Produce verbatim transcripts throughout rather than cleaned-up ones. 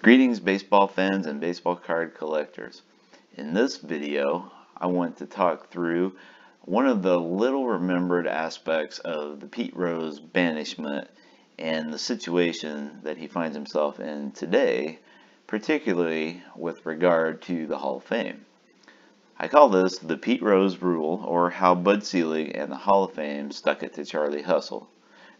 Greetings, baseball fans and baseball card collectors. In this video, I want to talk through one of the little remembered aspects of the Pete Rose banishment and the situation that he finds himself in today, particularly with regard to the Hall of Fame. I call this the Pete Rose rule, or how Bud Selig and the Hall of Fame stuck it to Charlie Hustle.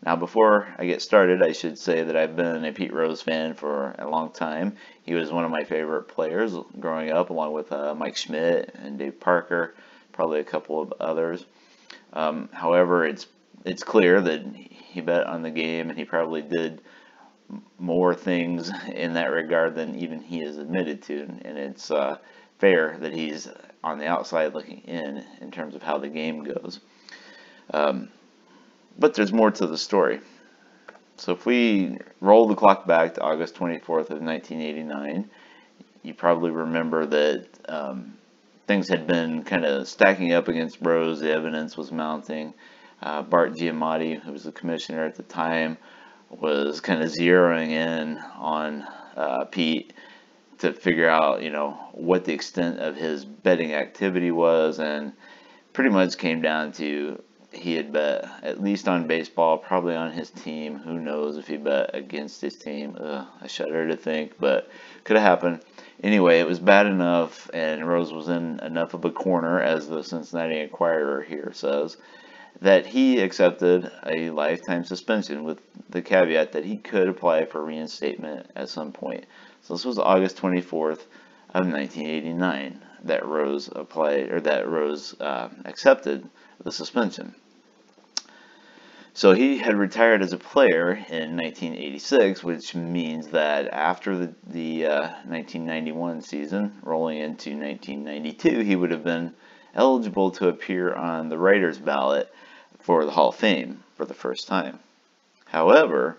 Now, before I get started, I should say that I've been a Pete Rose fan for a long time. He was one of my favorite players growing up, along with uh, Mike Schmidt and Dave Parker, probably a couple of others. Um, however, it's it's clear that he bet on the game, and he probably did more things in that regard than even he has admitted to. And it's uh, fair that he's on the outside looking in in terms of how the game goes. Um, But there's more to the story. So if we roll the clock back to August twenty-fourth of nineteen eighty-nine, you probably remember that um, things had been kind of stacking up against Rose. The evidence was mounting. Uh, Bart Giamatti, who was the commissioner at the time, was kind of zeroing in on uh, Pete to figure out, you know, what the extent of his betting activity was, and pretty much came down to he had bet at least on baseball, probably on his team. Who knows if he bet against his team? Ugh, I shudder to think, but could have happened. Anyway, it was bad enough, and Rose was in enough of a corner, as the Cincinnati Enquirer here says, that he accepted a lifetime suspension with the caveat that he could apply for reinstatement at some point. So this was August twenty-fourth of nineteen eighty-nine that Rose applied, or that Rose uh, accepted the suspension. So he had retired as a player in nineteen eighty-six, which means that after the, the uh, nineteen ninety-one season, rolling into nineteen ninety-two, he would have been eligible to appear on the writer's ballot for the Hall of Fame for the first time. However,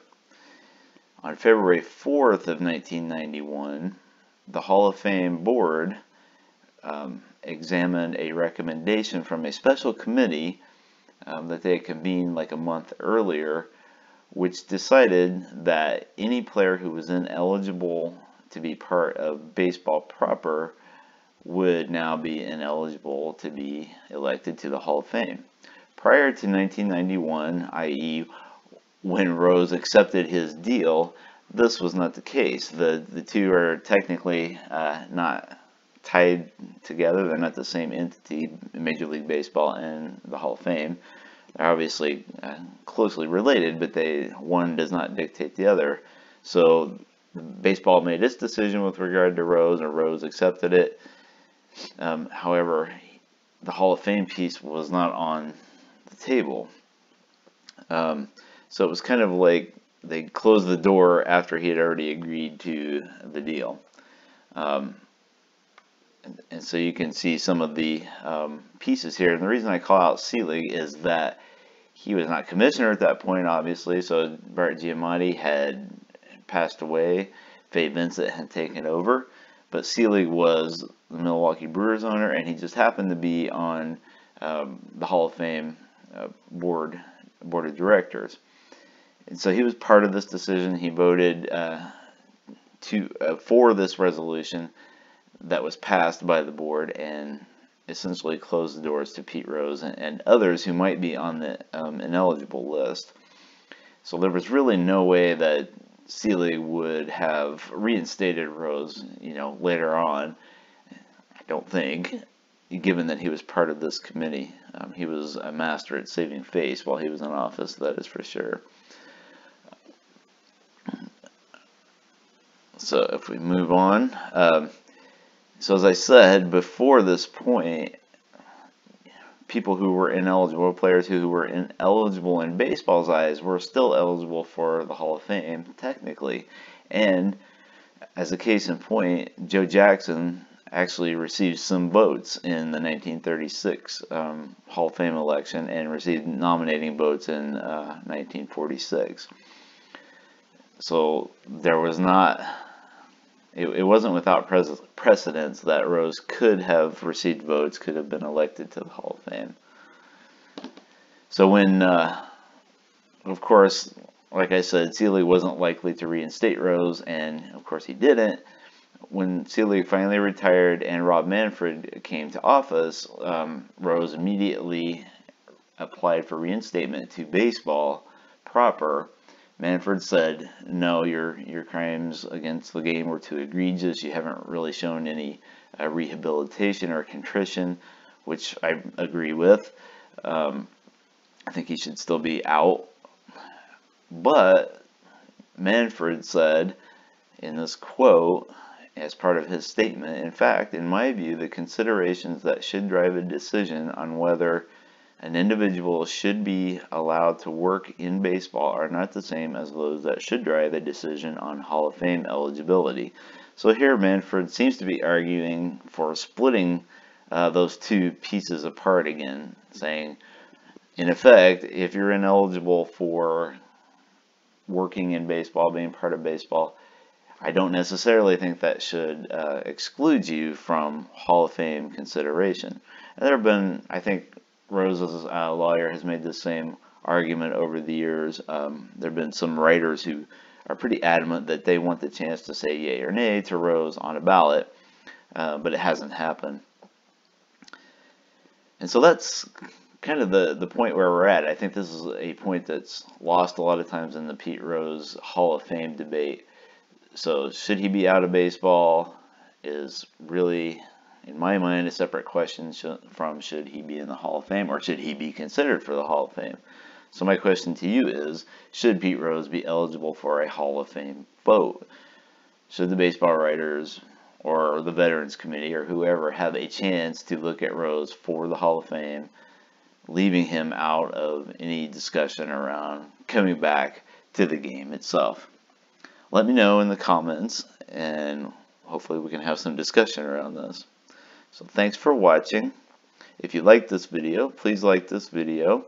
on February fourth of nineteen ninety-one, the Hall of Fame board um, examined a recommendation from a special committee um, that they had convened like a month earlier, which decided that any player who was ineligible to be part of baseball proper would now be ineligible to be elected to the Hall of Fame. Prior to nineteen ninety-one, that is when Rose accepted his deal, this was not the case. The, the two are technically uh, not tied together. They're not the same entity, Major League Baseball and the Hall of Fame. They're obviously uh, closely related, but they one does not dictate the other. So baseball made its decision with regard to Rose, and Rose accepted it. Um, however, the Hall of Fame piece was not on the table. Um, so it was kind of like they closed the door after he had already agreed to the deal. Um, And so you can see some of the um, pieces here. And the reason I call out Selig is that he was not commissioner at that point, obviously. So Bart Giamatti had passed away. Faye Vincent had taken over. But Selig was the Milwaukee Brewers owner, and he just happened to be on um, the Hall of Fame uh, board, board of directors. And so he was part of this decision. He voted uh, to, uh, for this resolution that was passed by the board and essentially closed the doors to Pete Rose and, and others who might be on the um, ineligible list. So there was really no way that Selig would have reinstated Rose, you know, later on, I don't think, given that he was part of this committee. Um, he was a master at saving face while he was in office, that is for sure. So if we move on, um, so as I said, before this point, people who were ineligible, players who were ineligible in baseball's eyes, were still eligible for the Hall of Fame, technically. And as a case in point, Joe Jackson actually received some votes in the nineteen thirty-six um, Hall of Fame election and received nominating votes in uh, nineteen forty-six. So there was not... It, it wasn't without precedence that Rose could have received votes, could have been elected to the Hall of Fame. So when, uh, of course, Like I said, Selig wasn't likely to reinstate Rose, and of course he didn't. When Selig finally retired and Rob Manfred came to office, um, Rose immediately applied for reinstatement to baseball proper. Manfred said, no, your your crimes against the game were too egregious. You haven't really shown any uh, rehabilitation or contrition, which I agree with. Um, I think he should still be out. But Manfred said in this quote, as part of his statement, in fact, in my view, the considerations that should drive a decision on whether an individual should be allowed to work in baseball are not the same as those that should drive a decision on Hall of Fame eligibility. So here Manfred seems to be arguing for splitting uh, those two pieces apart again, saying, in effect, if you're ineligible for working in baseball, being part of baseball, I don't necessarily think that should uh, exclude you from Hall of Fame consideration. And there have been, I think, Rose's uh, lawyer has made the same argument over the years. Um, there have been some writers who are pretty adamant that they want the chance to say yay or nay to Rose on a ballot, uh, but it hasn't happened. And so that's kind of the, the point where we're at. I think this is a point that's lost a lot of times in the Pete Rose Hall of Fame debate. So should he be out of baseball is really, in my mind, a separate question from should he be in the Hall of Fame or should he be considered for the Hall of Fame. So my question to you is, should Pete Rose be eligible for a Hall of Fame vote? Should the baseball writers or the Veterans Committee or whoever have a chance to look at Rose for the Hall of Fame, leaving him out of any discussion around coming back to the game itself? Let me know in the comments, and hopefully we can have some discussion around this. So thanks for watching. If you liked this video, please like this video.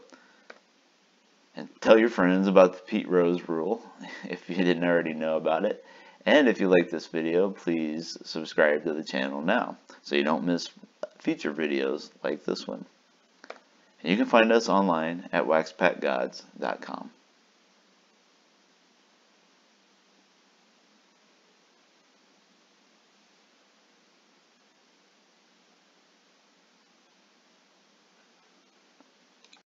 And tell your friends about the Pete Rose rule, if you didn't already know about it. And if you like this video, please subscribe to the channel now, so you don't miss future videos like this one. And you can find us online at wax pack gods dot com.